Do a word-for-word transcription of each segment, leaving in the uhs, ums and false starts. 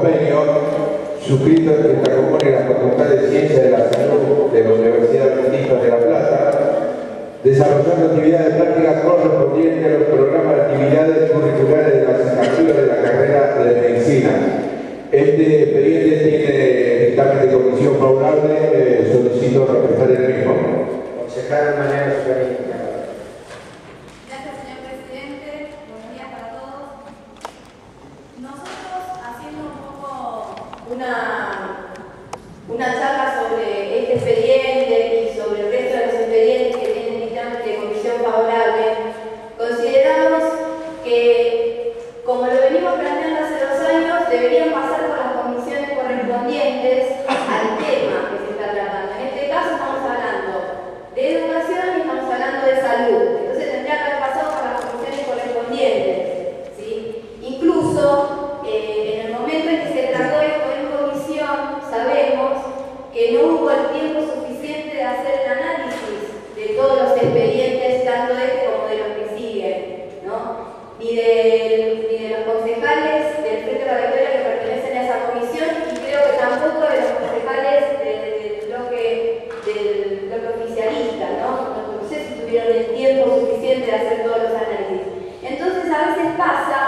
convenio suscrito entre esta comuna y la Facultad de Ciencias de la Salud de la Universidad Metista de La Plata, desarrollando actividades prácticas correspondientes a los programas de actividades curriculares de las asignaturas de la carrera de Medicina. Este expediente tiene dictamen de comisión favorable, eh, solicito representar el mismo. Concejal Mariano Ferreira. Una, una charla sobre este expediente y sobre el resto de los expedientes que tienen dictamen de comisión favorable. Consideramos que, como lo venimos planteando hace dos años, deberían pasar por las comisiones correspondientes al tema que se está tratando. En este caso estamos hablando de educación y estamos hablando de salud. Entonces tendría que haber pasado por las comisiones correspondientes. ¿Sí? Incluso, eh, en el momento en que se trató esto, sabemos que no hubo el tiempo suficiente de hacer el análisis de todos los expedientes, tanto de este como de los que siguen, ¿no? Ni de, ni de los concejales del Frente de la Victoria que pertenecen a esa comisión, y creo que tampoco de los concejales del bloque, del bloque oficialista, ¿no? No sé si tuvieron el tiempo suficiente de hacer todos los análisis. Entonces a veces pasa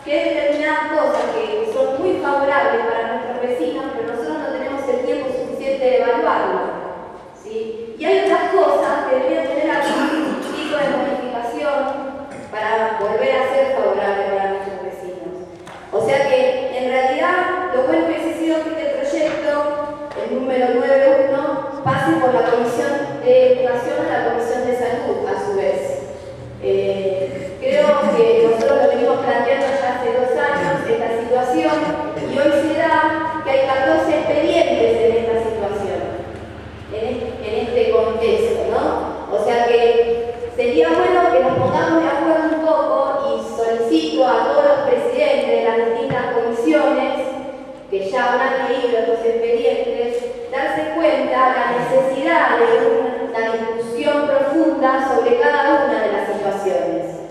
que hay determinadas cosas que son muy favorables para nuestros vecinos, pero nosotros no tenemos el tiempo suficiente de evaluarlo, ¿sí? Y hay otras cosas que deberían tener algún tipo de modificación para volver a ser favorable para nuestros vecinos. O sea que, en realidad, lo bueno que hubiese sido que este proyecto, el número nueve punto uno, pase por la Comisión de Educación a la Comisión de Salud, a su vez. Eh, creo que nosotros lo venimos planteando ya hace dos años esta situación, y hoy se da que hay catorce expedientes en esta situación, en, en este contexto, ¿no? O sea que sería bueno que nos pongamos de acuerdo un poco, y solicito a todos los presidentes de las distintas comisiones que ya habrán leído estos expedientes, darse cuenta de la necesidad de una discusión profunda sobre cada una de las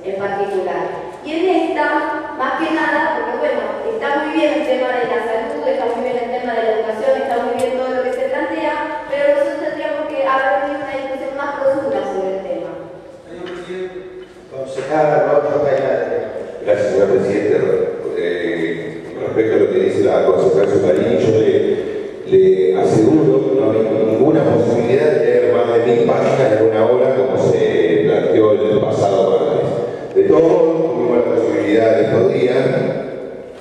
en particular. Y en esta, más que nada, porque bueno, está muy bien el tema de la salud, está muy bien el tema de la educación, está muy bien todo lo que se plantea, pero nosotros tendríamos que abrir una discusión más profunda sobre el tema. Concejala Rosa Pailade. Gracias, señora Presidenta. Eh, respecto a lo que dice la concejala Zucarini, yo le, le aseguro que no hay ninguna posibilidad de leer más de mil páginas en una hora como se planteó en el pasado martes. De todo, tuvimos la posibilidad de estos días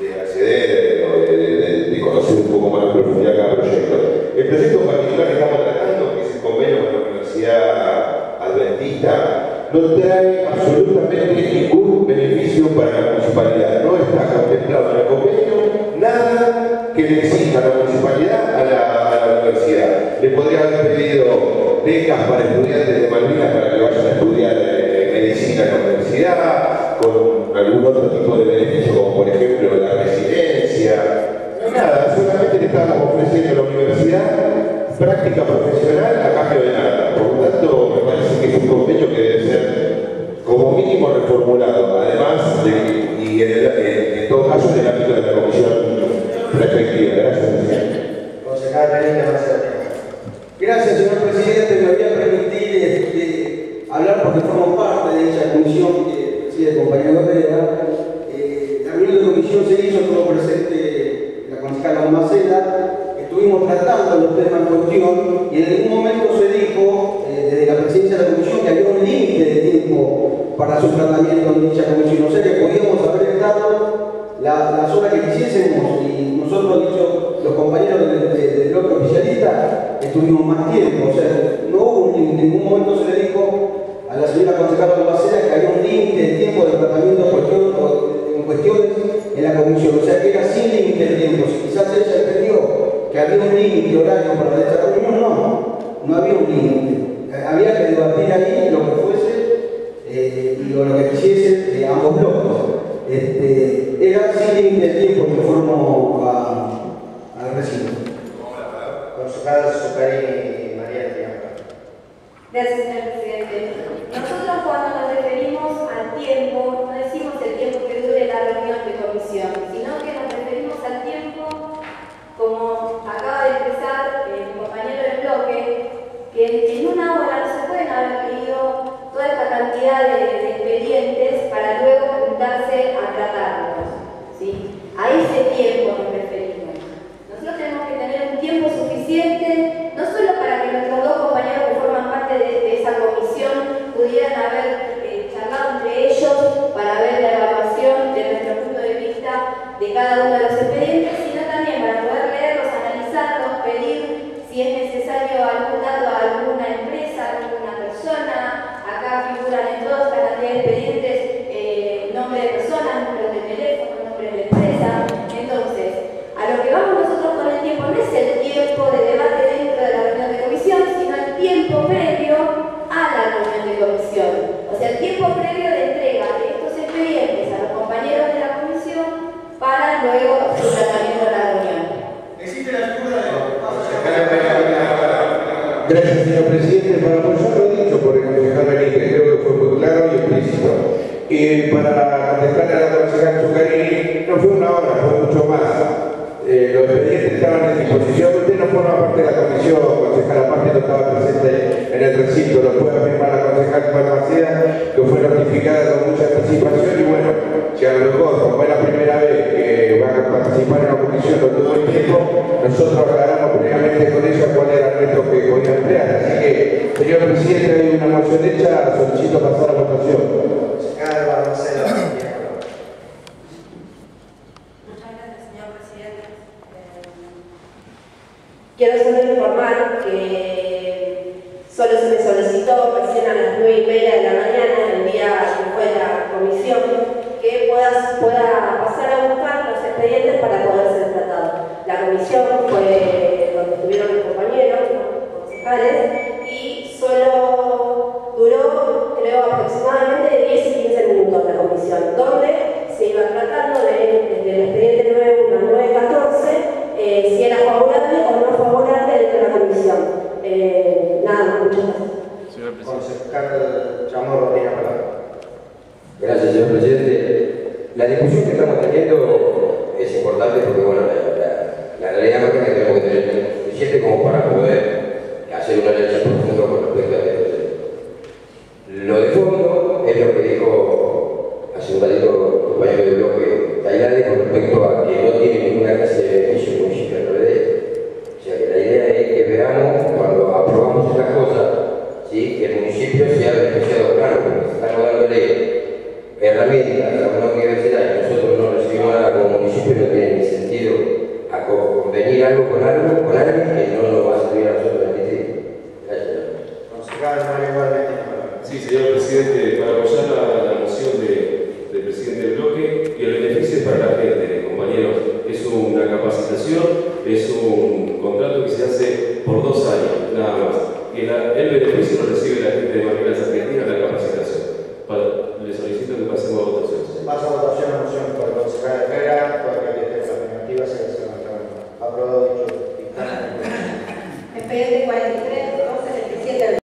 de acceder o de, de, de conocer un poco más la profundidad de cada proyecto. El proyecto particular que estamos tratando, que es el convenio con la Universidad Adventista, no trae absolutamente ningún beneficio para la municipalidad. No está contemplado en el convenio nada que le exija a la municipalidad a la, a la universidad. Le podría haber pedido becas para estudiantes de Malvinas para que vayan a estudiar medicina con la universidad, con algún otro tipo de beneficio, como por ejemplo la residencia. No nada, solamente le estamos ofreciendo a la universidad práctica profesional a cambio de nada. Por lo tanto, me parece que es un convenio que debe ser como mínimo reformulado, además de, y en, el, en, en todo caso en el ámbito de la comisión respectiva. Gracias, presidente. Gracias, señor presidente. Me voy a permitir este, hablar porque formo parte de esa comisión que preside el compañero Herrera. Eh, la reunión de comisión se hizo, estuvo presente la concejala Maceda, estuvimos tratando los temas en cuestión y en algún momento se dijo, eh, desde la presidencia de la comisión, que había un límite de tiempo para su tratamiento en dicha comisión, o sea que podíamos haber estado la, las horas que quisiésemos, y nosotros, dicho, los compañeros del, del, del bloque oficialista, estuvimos más tiempo, o sea, no hubo, en ningún momento se le dijo a la señora concejala Maceda que había un límite de tiempo de tratamiento en cuestiones en la comisión, o sea que era sin límite de tiempo. Si quizás ella entendió que había un límite horario para esta reunión, no, no había un límite. Había que debatir ahí lo que fuese eh, y lo que quisiese de ambos bloques. Este, era sin límite de tiempo, conformo al recinto. Concejala Zucarini María Triana. Gracias, señor presidente. Nosotros, cuando nos referimos al tiempo, no decimos el tiempo que dure la reunión de comisión, sino que nos referimos al tiempo de cada uno de los expedientes, sino también para poder leerlos, analizarlos, pedir si es necesario algún dato a alguna empresa, a alguna persona. Acá figuran en todos la cantidad de expedientes, eh, nombre de personas, números de teléfono, nombre de empresa. Entonces, a lo que vamos nosotros con el tiempo no es el tiempo de debate dentro de la reunión de comisión, sino el tiempo previo a la reunión de comisión. O sea, el tiempo previo de entrega de estos expedientes a los compañeros de la comisión para luego su tratamiento de la reunión. ¿Existe la figura de la... Gracias, señor presidente. Para apoyarlo dicho por el concejal Benítez, creo que fue muy claro y explícito. Eh, para contestar a la concejal Zuccarini, no fue una hora, fue mucho más. Eh, los expedientes estaban en disposición. Usted no forma parte de la comisión, concejal, aparte no estaba presente en el recinto. Lo puede afirmar la concejal Palmaceda, que fue notificada con mucha anticipación y bueno, se agrogó. Como es la primera vez que van a participar en la comisión, no tuvo el tiempo. Nosotros aclaramos previamente con ella cuál era el reto que podía emplear. Así que, señor presidente, hay una moción hecha, solicito pasar a votación. Quiero solo informar que solo se me solicitó recién a las nueve y media de la mañana, el día que fue la comisión, que puedas, pueda pasar a buscar los expedientes para poder ser tratado. La comisión fue donde estuvieron los compañeros, los concejales, y solo duró, creo, aproximadamente de diez y quince minutos la comisión, donde se iba tratando del de, de expediente nueve uno nueve catorce. Eh, si era favorable o no favorable dentro de la comisión. Eh, nada, muchas gracias. Señor presidente. Chamorro tiene la palabra. Gracias, señor presidente. La discusión que estamos teniendo es importante porque, bueno, la, la, la realidad es que tenemos que tener suficiente como para poder hacer una análisis profundo con respecto a esto. Lo de fondo es lo que dijo hace un ratito el compañero de bloque Tailade con respecto a que no tiene ninguna clase de beneficio municipal. O sea que la idea es que veamos, cuando aprobamos estas cosas, ¿sí?, que el municipio sea beneficiado. Claro, porque estamos dándole herramientas a una universidad y nosotros no recibimos nada como municipio, no tiene ni sentido a convenir algo con algo, con algo que no nos va a servir a nosotros en este. Gracias. Sí, señor presidente, para apoyar la, la moción de, del presidente del bloque, y el beneficio es para la gente, compañeros. Es una capacitación, es un contrato que se hace por dos años, nada más. Y la, el beneficio lo recibe la gente de manera satisfactoria.